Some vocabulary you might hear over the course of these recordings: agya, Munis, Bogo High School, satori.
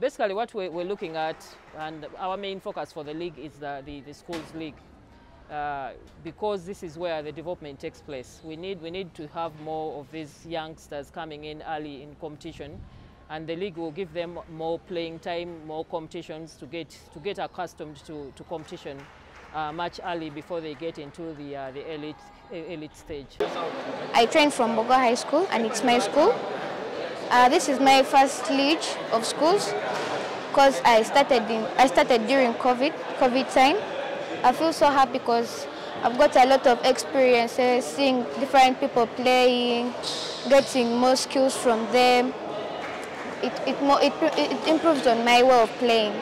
Basically what we're looking at, and our main focus for the league is the schools league, because this is where the development takes place. We need to have more of these youngsters coming in early in competition, and the league will give them more playing time, more competitions to get accustomed to competition much early before they get into the elite stage. I train from Bogo High School, and it's my school. This is my first league of schools because I started during COVID time. I feel so happy because I've got a lot of experiences, seeing different people playing, getting more skills from them. It improves on my way of playing.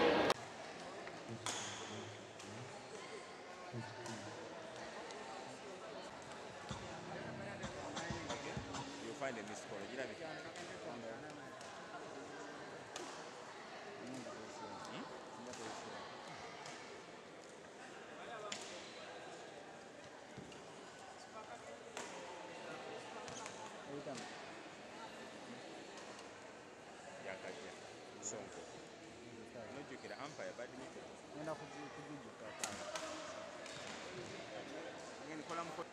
You'll find a missed call.